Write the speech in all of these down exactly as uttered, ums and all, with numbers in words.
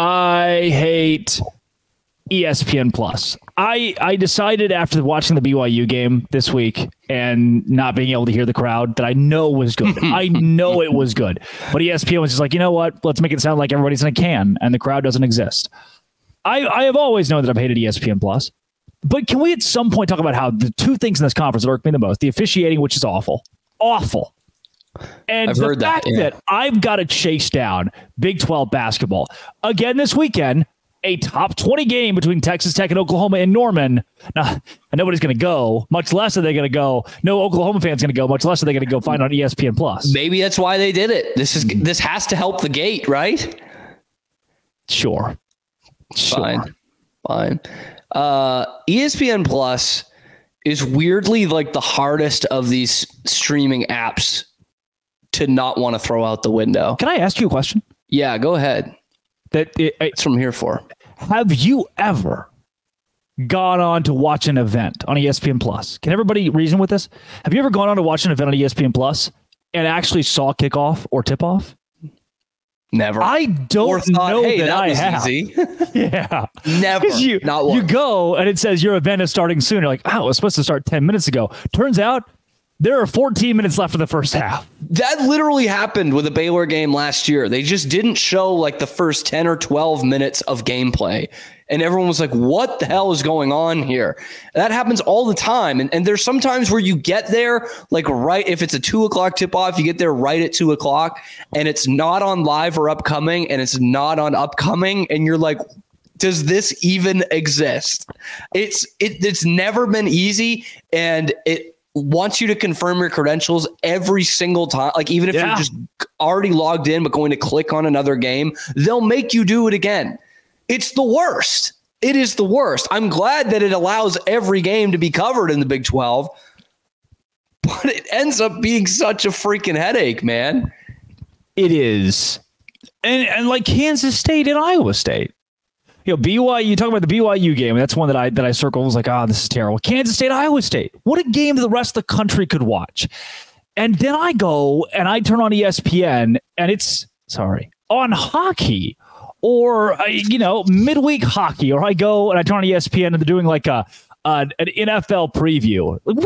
I hate E S P N plus. I, I decided after watching the B Y U game this week and not being able to hear the crowd that I know was good. I know it was good. But E S P N was just like, you know what? Let's make it sound like everybody's in a can and the crowd doesn't exist. I, I have always known that I've hated E S P N plus. But can we at some point talk about how the two things in this conference that irk me the most, the officiating, which is awful, awful. And I've the heard fact that, yeah. that I've got to chase down Big twelve basketball again this weekend, a top twenty game between Texas Tech and Oklahoma in Norman. Now, nobody's going to go, much less are they going to go. No Oklahoma fans going to go, much less are they going to go find on E S P N plus. Maybe that's why they did it. This is this has to help the gate, right? Sure. sure. Fine. Fine. Uh, E S P N plus is weirdly like the hardest of these streaming apps to not want to throw out the window. Can I ask you a question? Yeah, go ahead. That it, I, That's what I'm here for. Have you ever gone on to watch an event on E S P N plus? Can everybody reason with this? Have you ever gone on to watch an event on E S P N plus and actually saw kickoff or tip off? Never. I don't or thought, know hey, that, that I was have. Easy. yeah. Never. You, Not one. You go and it says your event is starting soon. You're like, oh, it was supposed to start ten minutes ago. Turns out there are fourteen minutes left for the first half. That literally happened with a Baylor game last year. They just didn't show like the first ten or twelve minutes of gameplay. And everyone was like, what the hell is going on here? And that happens all the time. And, and there's sometimes where you get there, like right, if it's a two o'clock tip off, you get there right at two o'clock and it's not on live or upcoming and it's not on upcoming. And you're like, does this even exist? It's, it, it's never been easy. And it, wants you to confirm your credentials every single time. Like even if yeah. you're just already logged in, but going to click on another game, they'll make you do it again. It's the worst. It is the worst. I'm glad that it allows every game to be covered in the Big twelve, but it ends up being such a freaking headache, man. It is. And, and like Kansas State and Iowa State, you know, B Y U, you talk about the B Y U game. That's one that I that I circled. I was like, oh, this is terrible. Kansas State, Iowa State. What a game that the rest of the country could watch. And then I go and I turn on E S P N and it's, sorry, on hockey or, you know, midweek hockey. Or I go and I turn on E S P N and they're doing like a, a an N F L preview. Like, what, what,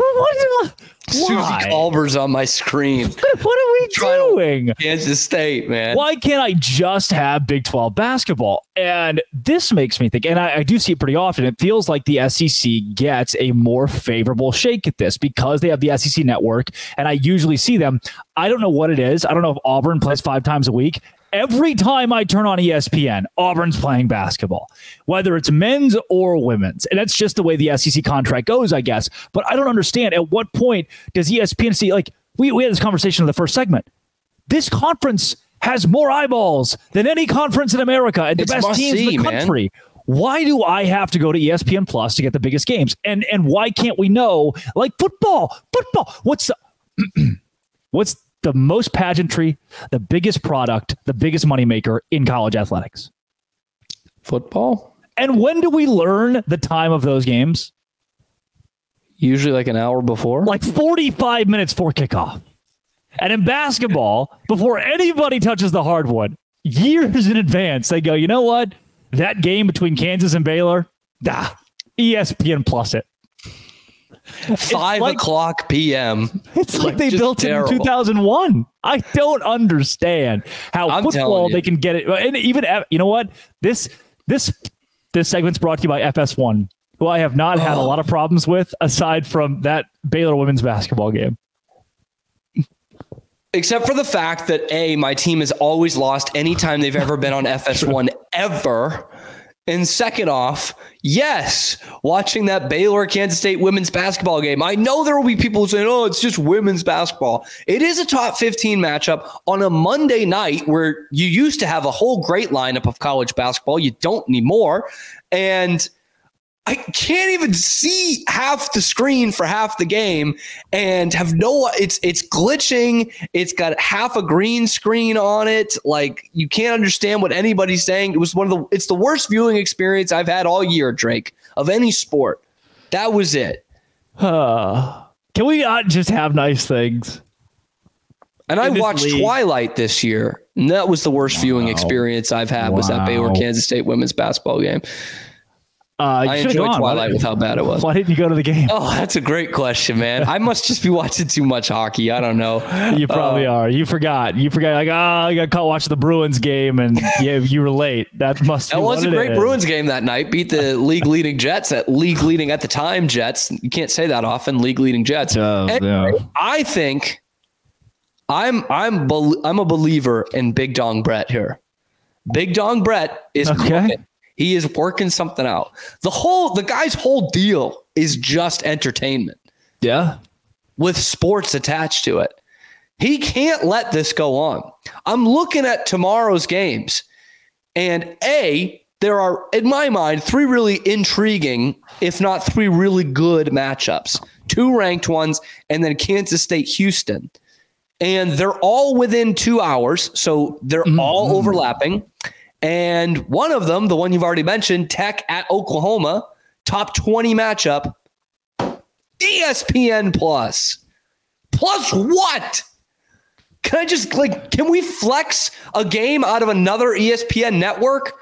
why? Susie Culver's on my screen. what, what are we Trying doing? Kansas State, man. Why can't I just have Big twelve basketball? And this makes me think, and I, I do see it pretty often, it feels like the S E C gets a more favorable shake at this because they have the S E C network, and I usually see them. I don't know what it is. I don't know if Auburn plays five times a week. Every time I turn on E S P N, Auburn's playing basketball, whether it's men's or women's. And that's just the way the S E C contract goes, I guess. But I don't understand at what point does E S P N see, like, we, we had this conversation in the first segment. This conference has more eyeballs than any conference in America and the it's best teams see, in the country. Man. Why do I have to go to E S P N Plus to get the biggest games? And and why can't we know, like, football, football? What's the, what's the most pageantry, the biggest product, the biggest moneymaker in college athletics? Football. And when do we learn the time of those games? Usually like an hour before. Like forty-five minutes for kickoff. And in basketball, before anybody touches the hardwood, years in advance, they go, you know what? That game between Kansas and Baylor, dah, E S P N plus it. Five like, o'clock p m. It's like, like they built terrible. It in two thousand one. I don't understand how I'm football they can get it. And even, you know what? This, this, this segment's brought to you by F S one, who I have not had oh. a lot of problems with aside from that Baylor women's basketball game. Except for the fact that, A, my team has always lost any time they've ever been on F S one ever. And second off, yes, watching that Baylor-Kansas State women's basketball game, I know there will be people saying, oh, it's just women's basketball. It is a top fifteen matchup on a Monday night where you used to have a whole great lineup of college basketball. You don't anymore. And I can't even see half the screen for half the game and have no, it's, it's glitching. It's got half a green screen on it. Like you can't understand what anybody's saying. It was one of the, it's the worst viewing experience I've had all year, Drake, of any sport. That was it. Uh, can we not just have nice things? And I watched league. Twilight this year, and that was the worst wow. viewing experience I've had wow. was that Baylor Kansas State women's basketball game. Uh, I enjoyed gone. Twilight with how bad it was. Why didn't you go to the game? Oh, that's a great question, man. I must just be watching too much hockey. I don't know. You probably uh, are. You forgot. You forgot. Like, ah, oh, I got caught watching the Bruins game, and yeah, you were late. That must. That be was what a great is. Bruins game that night. Beat the league leading Jets at league leading at the time Jets. You can't say that often. League leading Jets. Uh, anyway, yeah. I think I'm I'm I'm a believer in Big Dong Brett here. Big Dong Brett is okay. cooking. He is working something out. The whole, the guy's whole deal is just entertainment. Yeah. With sports attached to it. He can't let this go on. I'm looking at tomorrow's games, and A, there are, in my mind, three really intriguing, if not three really good matchups, two ranked ones, and then Kansas State, Houston. And they're all within two hours. So they're mm-hmm. all overlapping. And one of them, the one you've already mentioned, Tech at Oklahoma, top twenty matchup, E S P N plus. Plus what? Can I just, like, can we flex a game out of another E S P N network?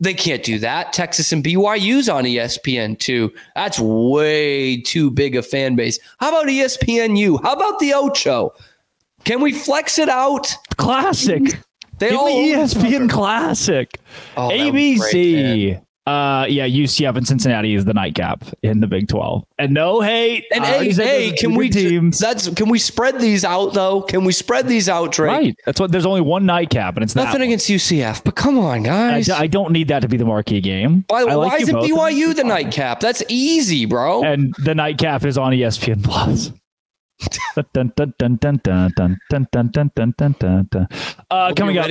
They can't do that. Texas and B Y U's on E S P N two. That's way too big a fan base. How about E S P N U? How about the Ocho? Can we flex it out? Classic. They Give all me E S P N Classic, oh, A B C. Great, uh, yeah, U C F and Cincinnati is the nightcap in the Big twelve. And no hate. And uh, hey, hey can we teams. That's can we spread these out though? Can we spread these out, Drake? Right. That's what. There's only one nightcap, and it's nothing against U C F. But come on, guys. I, I don't need that to be the marquee game. By the way, like why isn't B Y U the nightcap? That's easy, bro. And the nightcap is on E S P N Plus. Uh, coming up, ready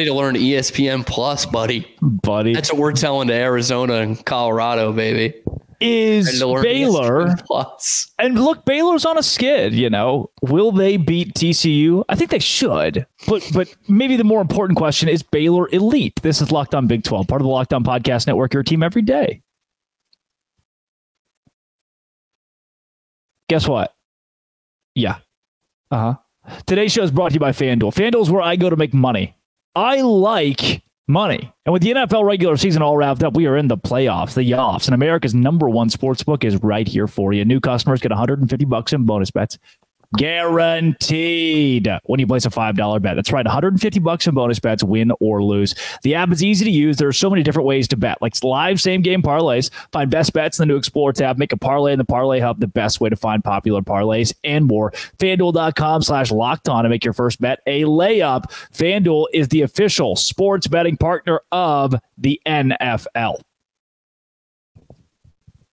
to learn E S P N Plus, buddy. Buddy, that's what we're telling to Arizona and Colorado, baby. Is Baylor Plus? And look, Baylor's on a skid. You know, will they beat T C U? I think they should. But but maybe the more important question is Baylor elite. This is Locked On Big twelve, part of the Locked On Podcast Network. Your team every day. Guess what? Yeah. Uh-huh. Today's show is brought to you by FanDuel. FanDuel is where I go to make money. I like money. And with the N F L regular season all wrapped up, we are in the playoffs, the yoffs, and America's number one sportsbook is right here for you. New customers get one hundred fifty bucks in bonus bets. Guaranteed when you place a five dollar bet. That's right, one hundred fifty bucks in bonus bets, win or lose. The app is easy to use. There are so many different ways to bet, like live same-game parlays. Find best bets in the new Explore tab. Make a parlay in the Parlay Hub, the best way to find popular parlays and more. FanDuel.com slash locked on to make your first bet a layup. FanDuel is the official sports betting partner of the N F L.